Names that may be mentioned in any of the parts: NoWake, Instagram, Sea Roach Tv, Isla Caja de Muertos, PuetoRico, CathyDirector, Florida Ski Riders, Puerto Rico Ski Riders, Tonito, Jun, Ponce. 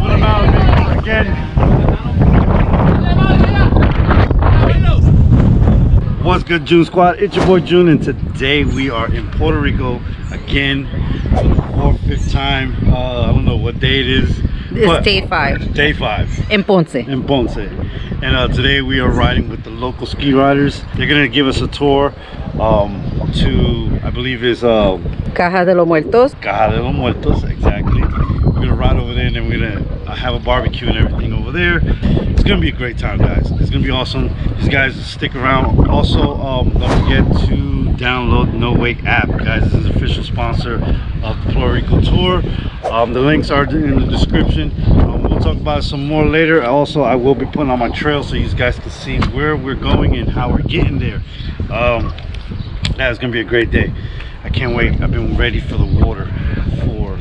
helping them out again. What's good, June Squad? It's your boy June, and today we are in Puerto Rico again for the fourth time. I don't know what day it is. It's day 5. Day 5. In Ponce. In Ponce. And today we are riding with the local ski riders. They're going to give us a tour to, I believe it's... Caja de los Muertos. Caja de los Muertos, exactly. We're going to ride over there and then we're going to have a barbecue and everything over there. It's going to be a great time, guys. It's going to be awesome. These guys stick around. Also, don't forget to download NoWake app, guys. This is the official sponsor of the Puerto Rico tour. The links are in the description. We'll talk about it some more later. Also, I will be putting on my trail so you guys can see where we're going and how we're getting there. That's gonna be a great day. I can't wait. I've been ready for the water for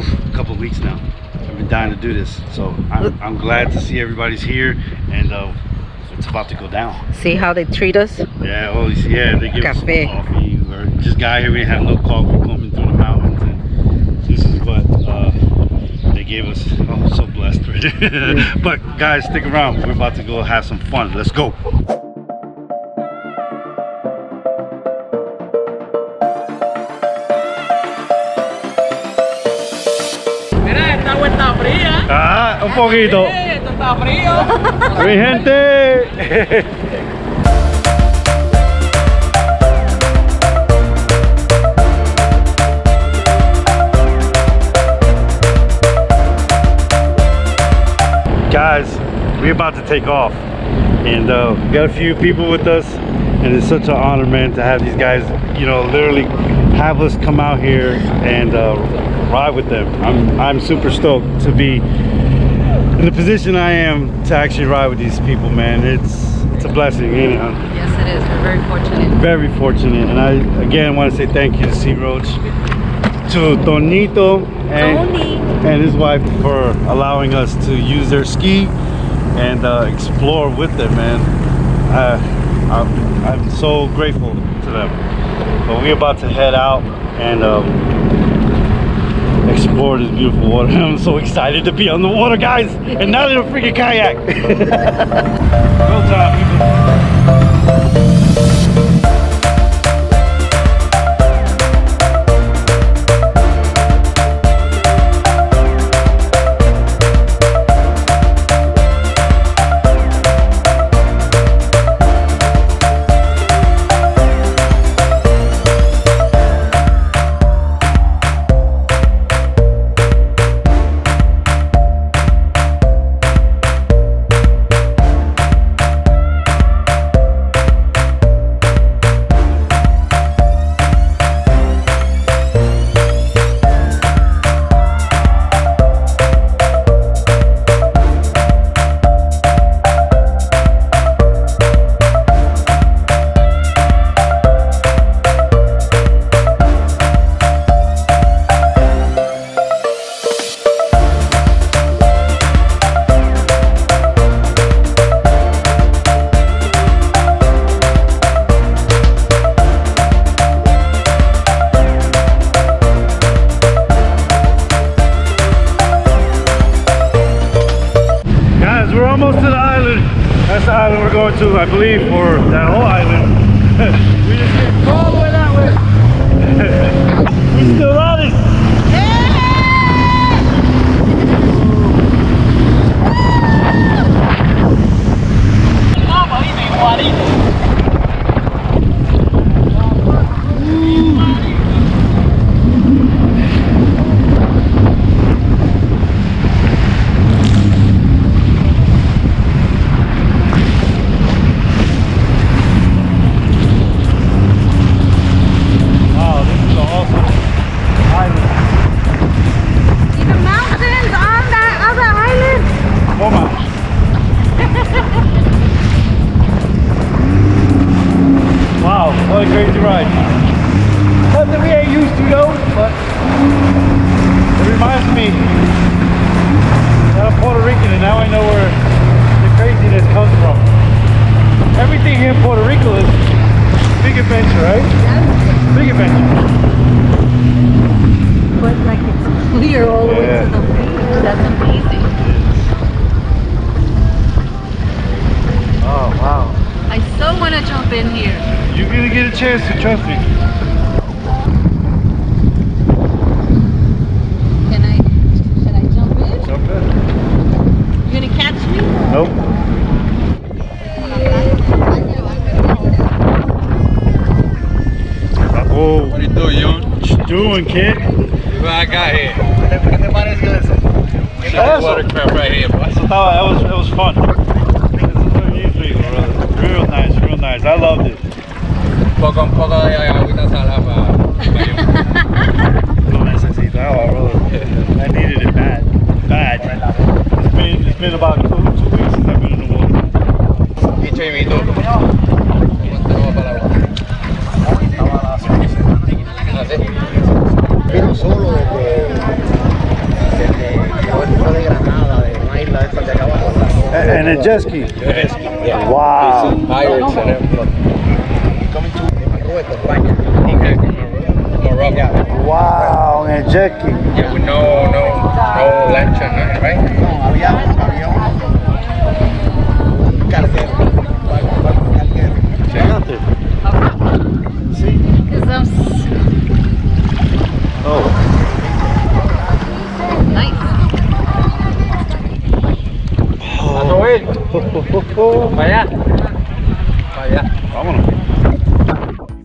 a couple of weeks now. I've been dying to do this, so I'm glad to see everybody's here, and it's about to go down. See how they treat us? Yeah, oh yeah, they give us some coffee. Or just got here, we had no coffee coming through the mountains. And this is what they gave us. Oh, I'm so blessed right there. But guys, stick around. We're about to go have some fun. Let's go. Mira, esta vuelta fría. Ah, un poquito. Está frío. Mi gente. Guys, we're about to take off, and we got a few people with us, and it's such an honor, man, to have these guys, you know, literally have us come out here and ride with them. I'm super stoked to be in the position I am to actually ride with these people, man. It's a blessing, you know. Yes, it is. We're very fortunate. Very fortunate. And I, again, want to say thank you to Sea Roach, to Tonito and his wife for allowing us to use their ski and explore with them, man. I'm so grateful to them. But we're about to head out and explore this beautiful water. I'm so excited to be on the water, guys, and not in a freaking kayak. Real time, I believe, or that whole island. We just came all the way that way. We're still on it. bitches, trust me. Should I jump in? Jump in. You gonna catch me? Nope. Oh. What are you doing? What you doing, kid? What I got here? That's watercraft right here, boy. That was fun. Real nice, real nice. I loved it. I needed it bad. Bad. It's been about 2 weeks since I've been in the water. And a jet ski. Yeah. Wow. Pirates and everything. Wow, and jet ski. Yeah, with no lantern, right? See? Because I'm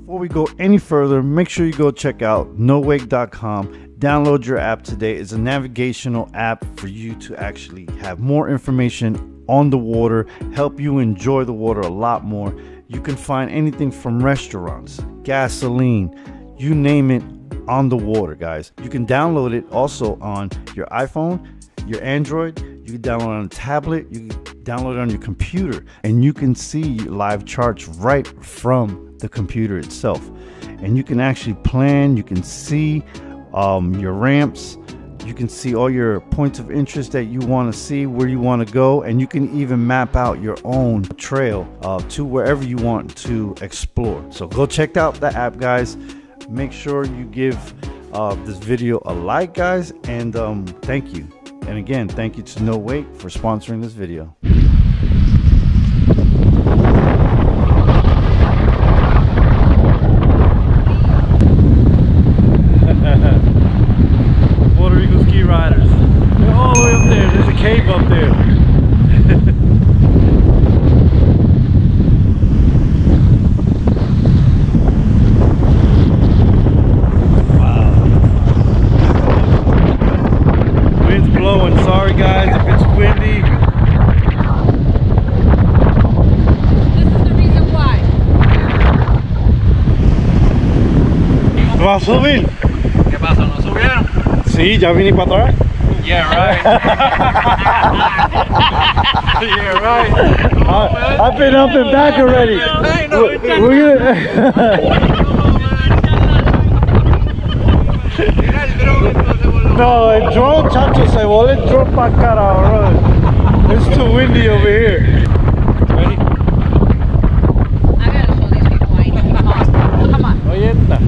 Before we go any further, make sure you go check out nowake.com. Download your app today. It's a navigational app for you to actually have more information on the water, help you enjoy the water a lot more. You can find anything from restaurants, gasoline, you name it, on the water, guys. You can download it also on your iPhone, your Android. You can download it on a tablet, you can download it on your computer, and you can see live charts right from the computer itself. And you can actually plan, you can see your ramps, you can see all your points of interest that you want to see, where you want to go, and you can even map out your own trail to wherever you want to explore. So go check out the app, guys. Make sure you give this video a like, guys, and thank you. And again, thank you to NoWake for sponsoring this video. Puerto Rico Ski Riders. They're all the way up there. There's a cave up there. ¿Va a subir? ¿Qué pasó? ¿No subieron? Sí, ya vine para atrás. Yeah, right. Yeah, right. I've been up and back already. No, el drone, chacho, se voló el drone para cara, bro. It's too windy over here. Ready? I gotta show these people I need. Come on. Come on. Oye, esta.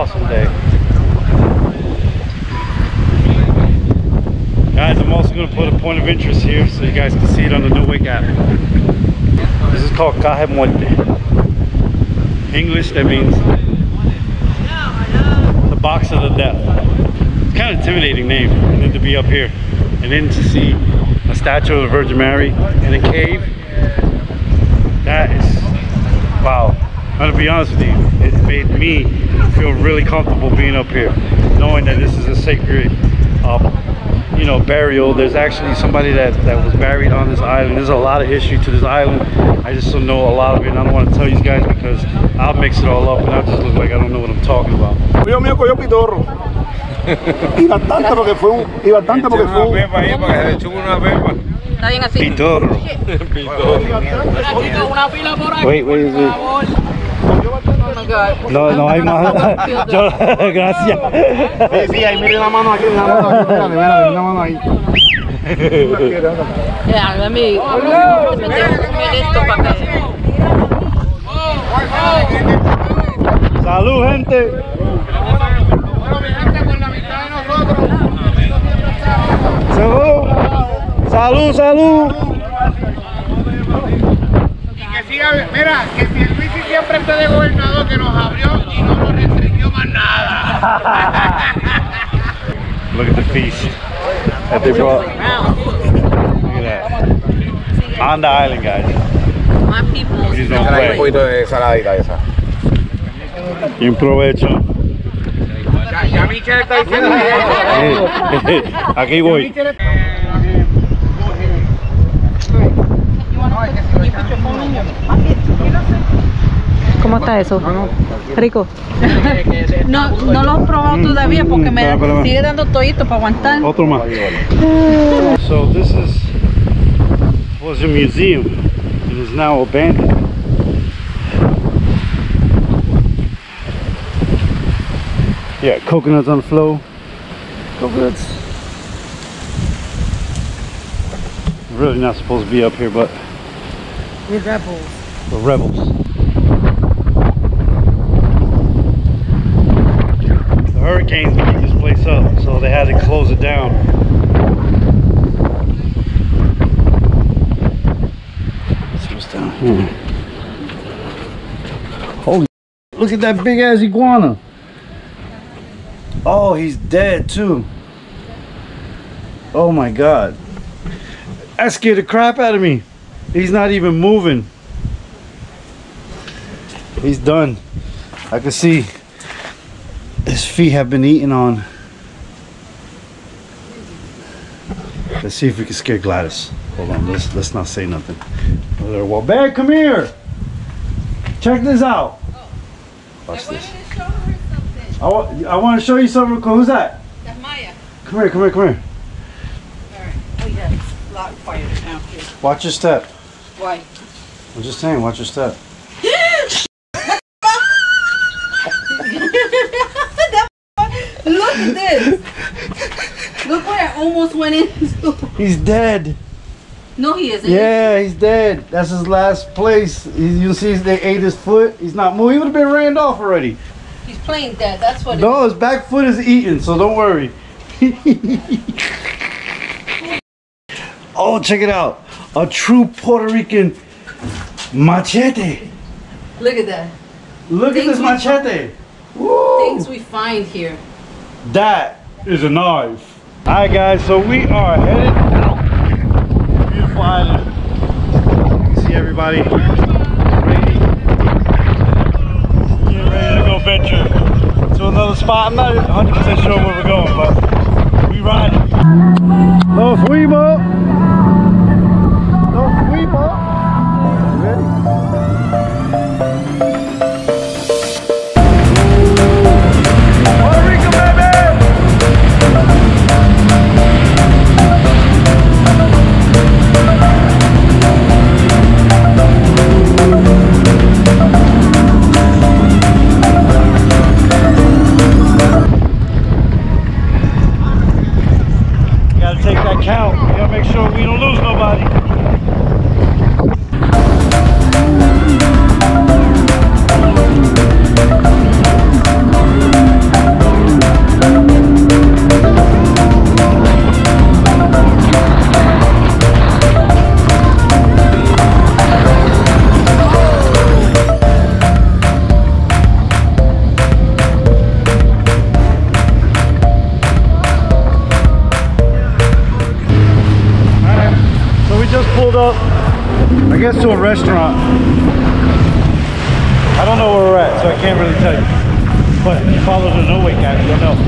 awesome day. Guys, I'm also going to put a point of interest here so you guys can see it on the NoWake app. This is called Caja de Muertos. English, that means the box of the death. It's kind of intimidating name, and then to be up here and then to see a statue of the Virgin Mary in a cave. That is, wow. I'm gonna be honest with you, it made me feel really comfortable being up here, knowing that this is a sacred, you know, burial. There's actually somebody that was buried on this island. There's a lot of history to this island. I just don't know a lot of it, and I don't want to tell you guys because I'll mix it all up and I'll just look like I don't know what I'm talking about. Wait. No, hay más. Gracias. Sí, ahí mire la mano aquí, la mano ahí. Salud, gente. Bueno, mi gente, con la mitad de nosotros. Salud, salud. Mira, que si el Luis siempre está de gobernador, que nos abrió y no nos restringió más nada. Look at the feast that they brought. Look at that. On the island, guys. My people. Un poquito de saladita esa. Y un provecho. Ya Michelle está diciendo. Aquí voy. ¿Cómo está eso? ¿Rico? No lo he probado todavía porque me sigue dando toito para aguantar. Otro más. So this was a museum and is now abandoned. Yeah, coconuts on the floor. Coconuts. Really not supposed to be up here, but we're rebels. We're rebels. The hurricanes beat this place up, so they had to close it down. Let's see what's down here. Holy, look at that big ass iguana. Oh, he's dead too. Oh my God. That scared the crap out of me. He's not even moving. He's done. I can see his feet have been eaten on. Let's see if we can scare Gladys. Hold on, let's not say nothing. Well, Bear, come here. Check this out. Watch this. I want to show you something. Who's that? That's Maya. Come here, come here, come here. All right. Oh yeah, it's a lot quieter now. Watch your step. Why? I'm just saying, watch your step. Look at this. Look where I almost went in. He's dead. No, he isn't. Yeah, he's dead. That's his last place. You see, they ate his foot. He's not moving. He would have been ran off already. He's playing dead. That's what. No, his back foot is eaten, so don't worry. Oh, check it out. A true Puerto Rican machete. Look at that. Look at this machete. Things we find here. That is a knife. All right, guys, so we are headed out. Beautiful island. You can see everybody. Get ready to go venture to another spot. I'm not 100% sure where we're going, but we ride it. Los fuimos. to a restaurant. I don't know where we're at, so I can't really tell you. But if you follow the NoWake app, you'll know.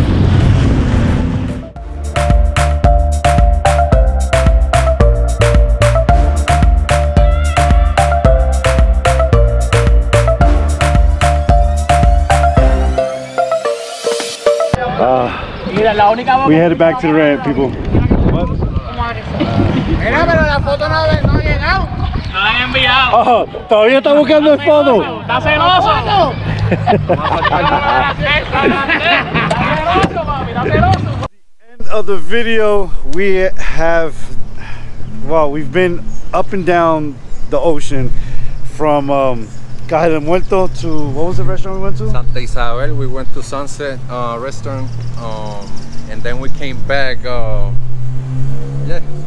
We headed back to the ramp, people. What? Oh, todavía está buscando el foto. Está celoso. At the end of the video, we have, well, we've been up and down the ocean from Caja de Muertos to, what was the restaurant we went to? Santa Isabel. We went to Sunset restaurant, and then we came back, yeah,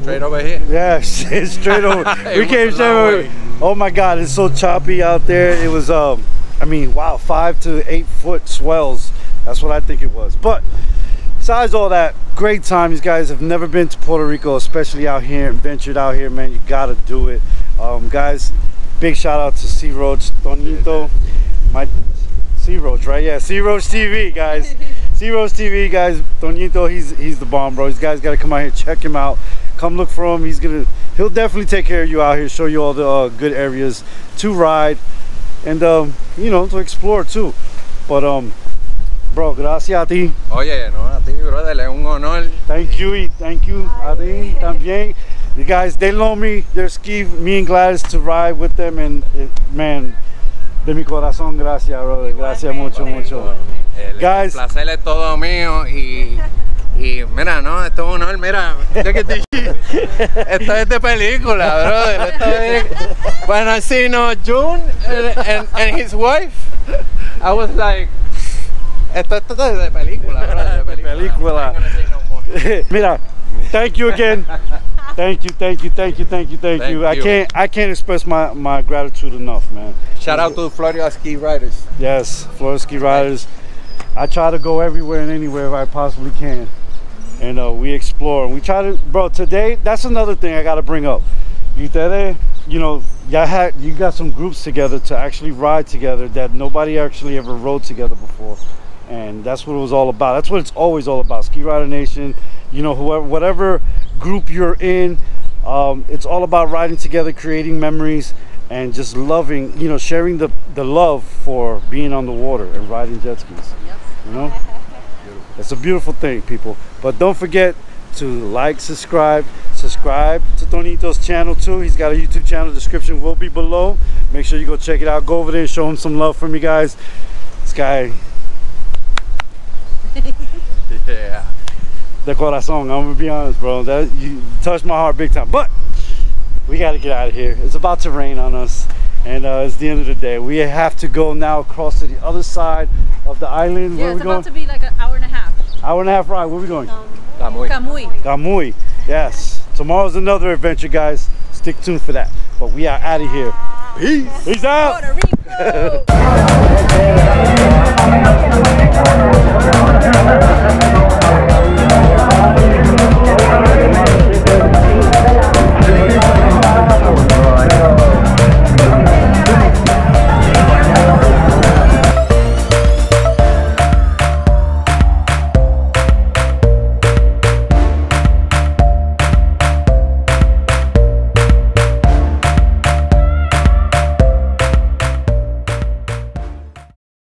straight over here. Yeah, straight over. We came straight over. Oh my God, it's so choppy out there. It was, I mean, wow, 5 to 8 foot swells. That's what I think it was. But besides all that, great time. These guys have never been to Puerto Rico, especially out here and ventured out here, man. You gotta do it. Guys, big shout out to Sea Roach, Tonito, my Sea Roach, right? Yeah, Sea Roach TV, guys. Sea Roach TV, guys. Tonito, he's the bomb, bro. These guys gotta come out here, check him out. Come look for him. He'll definitely take care of you out here, show you all the good areas to ride and you know, to explore too. But bro, gracias a ti. Oye, no, a ti, brother, es un honor. Thank you, a ti también. You guys, they loan me their ski, me and Gladys, to ride with them, and it, man, de mi corazón, gracias, brother. Gracias mucho, mucho. Guys, placer es todo mío y mira, no, esto es un honor, mira, esto es de película, brother. Esto es, when I seen June and his wife, I was like, esto es de película, brother. De película. Mira, thank you again. Thank you, thank you, thank you, thank you, thank you. I can't express my gratitude enough, man. Shout out to the Florida Ski Riders. Yes, Florida Ski Riders. I try to go everywhere and anywhere if I possibly can. And we explore. We try to, bro, today, that's another thing I gotta bring up. You know, you got some groups together to actually ride together that nobody actually ever rode together before. And that's what it was all about. That's what it's always all about. Ski Rider Nation, you know, whoever, whatever group you're in, it's all about riding together, creating memories, and just loving, you know, sharing the love for being on the water and riding jet skis. Yep. You know, it's a beautiful thing, people. But don't forget to like, subscribe to Tonito's channel too. He's got a YouTube channel. Description will be below. Make sure you go check it out. Go over there and show him some love from you guys. This guy, yeah. De corazón, I'm gonna be honest, bro. That, you touched my heart big time. But we gotta get out of here. It's about to rain on us, and it's the end of the day. We have to go now across to the other side of the island. Yeah, where it's about to be like an hour and a half. Hour and a half ride. Where are we going? Kamui. Yes. Tomorrow's another adventure, guys. Stick tuned for that. But we are out of here. Peace. Peace out. Puerto Rico.